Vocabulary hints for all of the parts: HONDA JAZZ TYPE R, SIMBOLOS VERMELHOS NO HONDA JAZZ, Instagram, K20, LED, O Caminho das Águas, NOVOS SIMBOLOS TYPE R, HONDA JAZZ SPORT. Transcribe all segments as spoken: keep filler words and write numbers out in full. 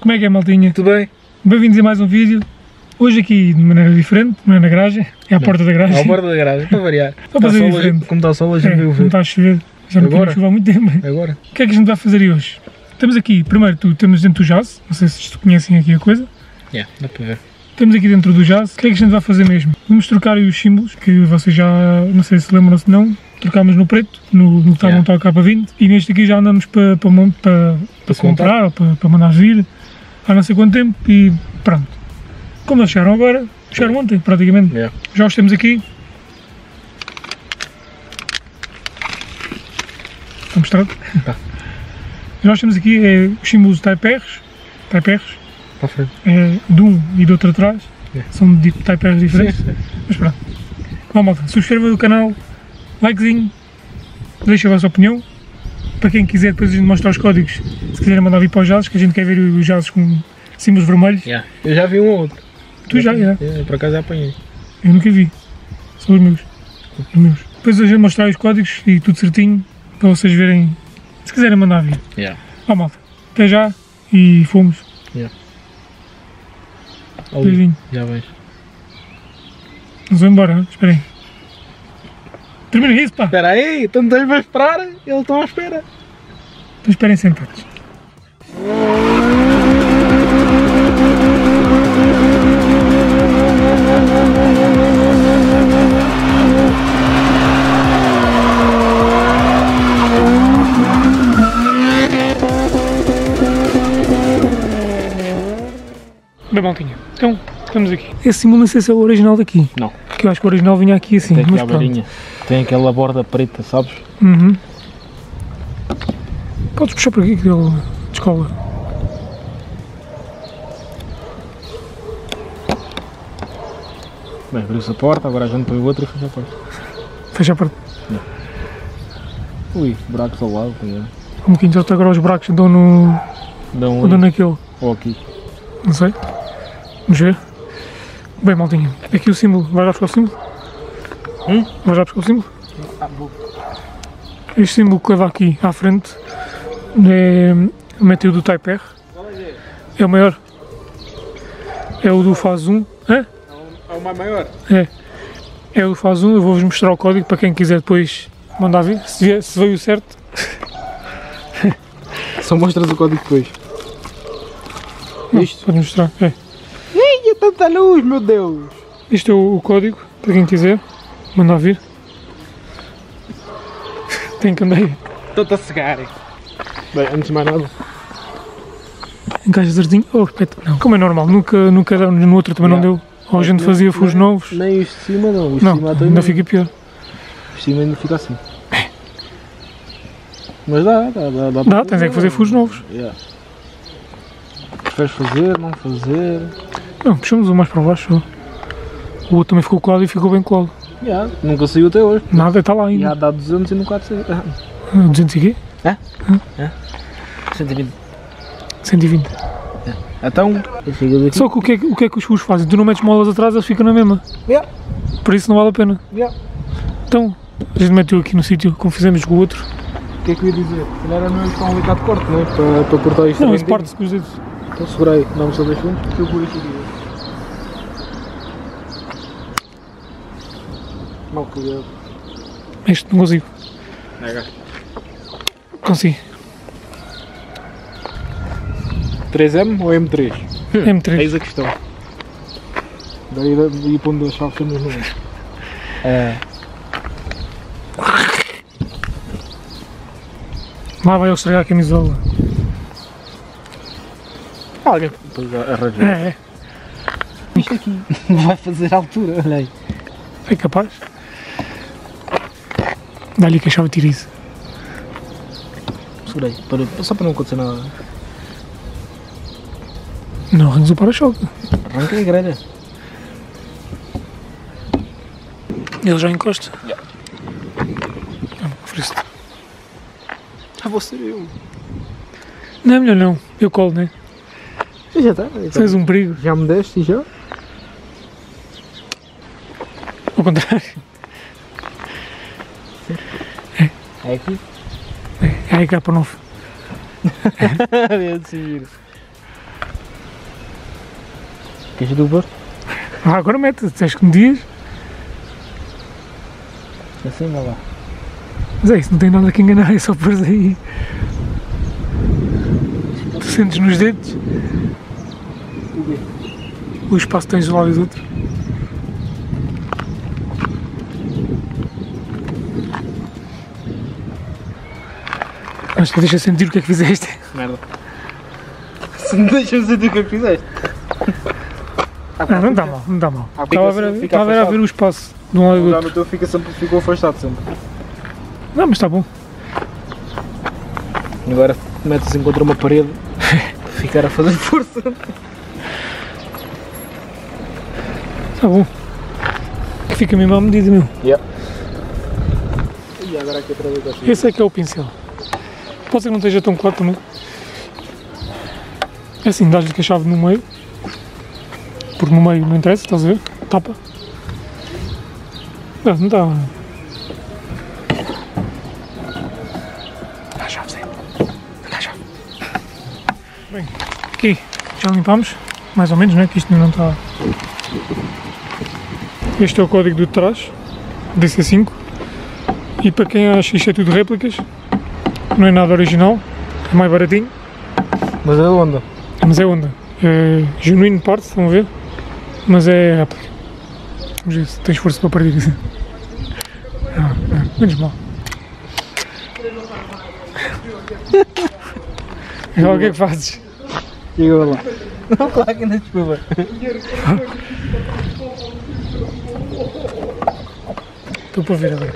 Como é que é, maltinha? Tudo bem? Bem-vindos a mais um vídeo. Hoje aqui de maneira diferente, não é na garagem, é à não, porta da garagem. É à porta da garagem, para variar. Para fazer sol, diferente. Como está o sol, hoje é, não veio o ver. Como está a chover, já não tinha chover há muito tempo. Agora. O que é que a gente vai fazer aí hoje? Temos aqui, primeiro, tu, temos dentro do Jazz, não sei se conhecem aqui a coisa. É, yeah, dá para ver. Temos aqui dentro do Jazz, o que é que a gente vai fazer mesmo? Vamos trocar aí os símbolos, que vocês já, não sei se lembram ou se não, trocámos no preto, no que estava montado ao K vinte, e neste aqui já andamos para, para, para, para comprar, ou para, para mandar vir, há não sei quanto tempo, e pronto. Como eles chegaram agora, chegaram ontem praticamente, yeah. Já os temos aqui. Está mostrado? Tá. Já os temos aqui, é os símbolos Type Rs, Type Rs, para frente. É, de um e do outro atrás, yeah. São de Type Rs diferentes, mas pronto. Bom, malta, subscreva o canal, likezinho, deixa a vossa opinião, para quem quiser depois a gente mostra os códigos, se quiserem mandar vir para os Jazzes, que a gente quer ver os Jazzes com símbolos vermelhos. Yeah. Eu já vi um ou outro. Tu já, já. É, por acaso já apanhei. Eu nunca vi. São os meus. Os meus. Depois hoje vou mostrar os códigos e tudo certinho para vocês verem, se quiserem mandar vir. Yeah. Ah, malta. Até já e fomos. Yeah. Ali, já vais. Vamos embora, né? Espera aí. Termina isso, pá. Espera aí, então não vais esperar, eles estão à espera. Então esperem sempre. Bem, maltinha, então estamos aqui. Esse símbolo não sei se é o original daqui. Não. Porque eu acho que o original vinha aqui assim. Tem aqui mas a beirinha. Tem aquela borda preta, sabes? Uhum. Podes puxar por aqui que ele descola. Bem, abriu-se a porta, agora a gente põe o outro e fecha a porta. Fecha a porta? Não. Ui, buracos ao lado. Um bocadinho de outro agora os buracos dão no... Dão um... Dão naquele. Ou aqui. Não sei. Vamos ver. Bem, maltinha, aqui o símbolo, vai lá buscar o símbolo? Hum? Vai lá buscar o símbolo? Ah, vou. Este símbolo que leva aqui à frente é o método do Type R. É o maior. É o do Faz um. Hã? É o mais maior? É. É o do Faz um, eu vou-vos mostrar o código para quem quiser depois mandar vir, se, se veio certo. Só mostras o código depois. Não, isto? Pode mostrar, é. Ei, é tanta luz, meu Deus! Isto é o, o código, para quem quiser, mandar vir. Tem candeia. Estou-te a cegar. Bem, antes de mais nada. Encaixa certinho. Oh, respeito. Não. Como é normal, nunca, nunca deu, no outro também não, não deu. Ou a gente não, fazia furos novos. Nem os de cima não, os de cima também. Ainda fica pior. Os de cima ainda fica assim. É. Mas dá, dá, dá. Dá, dá tens é que fazer furos novos. Yeah. Queres fazer, não fazer? Não, puxamos um mais para baixo. O outro também ficou colado e ficou bem colado. Yeah, nunca saiu até hoje. Nada, está lá ainda. Já dá duzentos e no quatrocentos. Ah. duzentos e quê? É? É? cento e vinte. cento e vinte. É. Então, só que o que, é, o que é que os furos fazem? Tu não metes molas atrás, eles ficam na mesma. Yeah. Por isso não vale a pena. Yeah. Então, a gente meteu aqui no sítio, como fizemos com o outro. O que é que eu ia dizer? Se calhar não é um alicate de corte, não é? Para, para cortar isto. Não, isso parte-se com os dedos. Então segura aí, dá-me só dois segundos que eu vou aqui. Mal cuidado. Este não consigo. Nega. Consigo. três M ou M três? M três. Eis a questão. Daí ir para onde as chaves temos no meio. É. Lá vai eu estragar a camisola. Alguém arranjou. É, é. Isto aqui vai fazer altura, olha aí. É capaz? Dá-lhe que a chave tira isso. Segurei, para, só para não acontecer nada. Não arranques o para-choque. Arranca a grelha. Ele já encosta? Já. Yeah. Oferece-te. Ah, vou ser eu. Não é melhor não, eu colo, não é? Já está. Fez um perigo. Já me deste e já? Ao contrário. É. É aqui? É, é aí K nove. É. quis do Porto? Ah, agora mete, tens que me diz. Assim, vai lá. Mas é isso, não tem nada que enganar, é só por aí. Tu sentes nos dedos? O espaço que tens de um lado e do outro. Mas que deixa sentir o que é que fizeste. Merda. Se me deixa sentir o que é que fizeste. Não, não dá mal, não dá mal. Estava a ver, estava a ver o espaço de um lado e do outro. O teu fica sempre, ficou afastado sempre. Não, mas está bom. Agora metes-se contra uma parede para ficar a fazer força. Está bom. Que fica mesmo à medida, meu. Yeah. E agora aqui outra vez. Esse é que é o pincel. Pode ser que não esteja tão claro também. É assim, dás-lhe a chave no meio. Porque no meio não interessa, estás a ver? Tapa. Não, não está. Dá a chave, Zé. Dá a chave. Bem, aqui já limpámos. Mais ou menos, não é? Que isto não está... Este é o código do de trás, D C cinco. E para quem acha que isto é tudo réplicas, não é nada original, é mais baratinho. Mas é Honda. Mas é Honda. É genuíno parte, estão a ver? Mas é réplica. Vamos ver se tens força para partir assim. Ah, é. Menos mal. Agora o que é que fazes? E agora lá? Não, claro que não, desculpa. Estou para ver agora.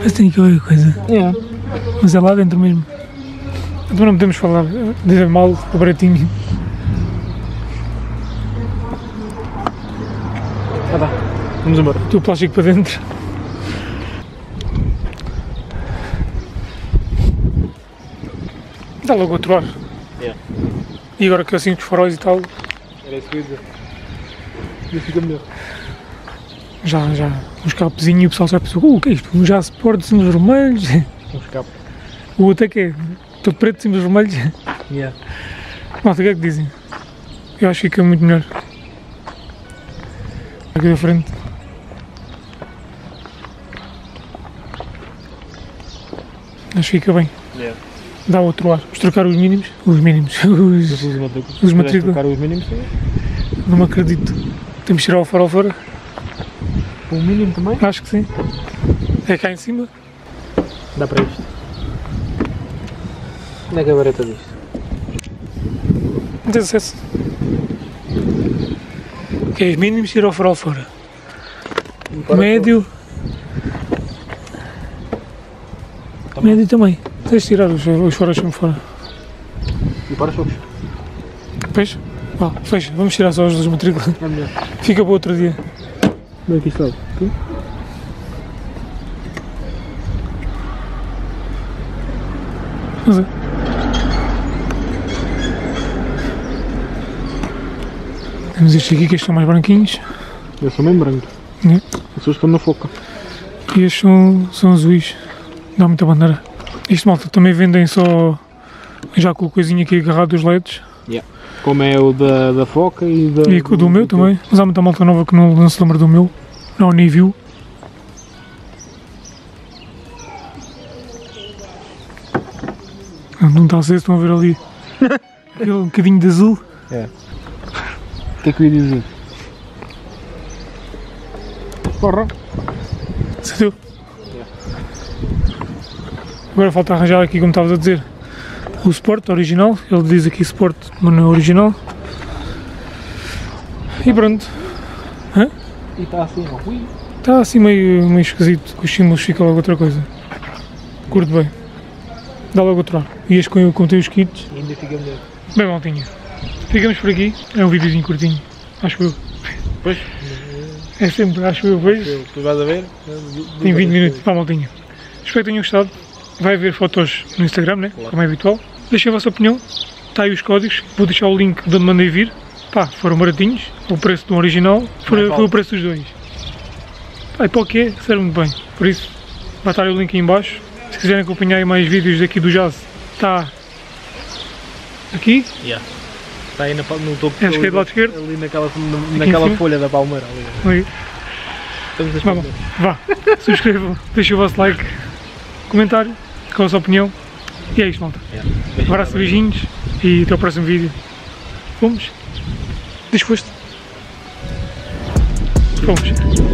Mas tem que ouvir coisa. É. Mas é lá dentro mesmo. Então não podemos falar, dizer mal o baratinho. Ah, tá. Vamos embora. Tu o plástico para dentro. Dá logo outro ar. Yeah. E agora que eu sinto os faróis e tal. Era isso que eu ia dizer. Já fica melhor. Já, já. Um escapezinho e o pessoal já pensou: uh, o que é isto? Um Jazz Sport de símbolos vermelhos. Um escape. O outro é que é? Todo preto de símbolos vermelhos. Yeah. Malta, o que é que dizem? Eu acho que fica muito melhor. Aqui da frente. Acho que fica bem. Yeah. Dá outro ar. Vamos trocar os mínimos. Os mínimos. Os, os, os matrículas. Trocar os mínimos também? Não me acredito. Temos que tirar o farol fora. O mínimo também? Acho que sim. É cá em cima. Dá para isto. Onde é que é a vareta disto? Não tens acesso. Ok, os mínimos, tirar o farol fora. Médio. Também. Médio também. Tens de tirar os, os faróis fora. E para os fogos? Fecha? Ah, fecha. Vamos tirar só os das matrículas. É. Fica para outro dia. Como é que isto aqui? Mas é. Temos estes aqui que estes são mais branquinhos. Eles são bem brancos. É. As pessoas estão na foca. E estes são, são azuis. Dá muita bandeira. Isto, malta, também vendem só, já com a coisinha aqui agarrado dos L E Ds. Yeah. Como é o da, da Foca e da... E o do, do meu do também, teu. Mas há muita malta nova que não, não se lembra do meu, não nem viu. Não está aceso, estão a ver ali aquele um bocadinho de azul. É. O que é que eu ia dizer? Porra! Saiu? Agora falta arranjar aqui, como estavas a dizer, o Sport original. Ele diz aqui Sport, mas não é original. E pronto. Hã? E está assim, ruim. Está assim meio, meio esquisito, com os símbolos fica logo outra coisa. Curto bem. Dá logo outro ar. E este com, com os kits. E ainda fica melhor. Bem, maltinha. Ficamos por aqui. É um videozinho curtinho. Acho eu. Pois. É sempre, acho eu, pois. Tu vais a ver. Tem vinte minutos. Pá, maltinha. Espero que tenham gostado. Vai haver fotos no Instagram, né? Claro. Como é habitual. Deixem a vossa opinião, está aí os códigos, vou deixar o link de onde mandei vir. Pá, foram baratinhos, o preço do original, foi, foi o preço dos dois. Aí para o quê? Serve muito bem. Por isso, vai estar o link aí em baixo. Se quiserem acompanhar mais vídeos aqui do jazz, está aqui. Yeah. Está aí no, no topo. É esquerdo, lado esquerdo. Ali naquela, naquela folha da palmeira. Ali. Estamos a ver. Vá, subscrevam, deixem o vosso like, comentário, com a vossa opinião. E é isto, malta. Yeah. Beijinho, abraço, tá, beijinhos e até o próximo vídeo. Vamos? Disposto? Vamos.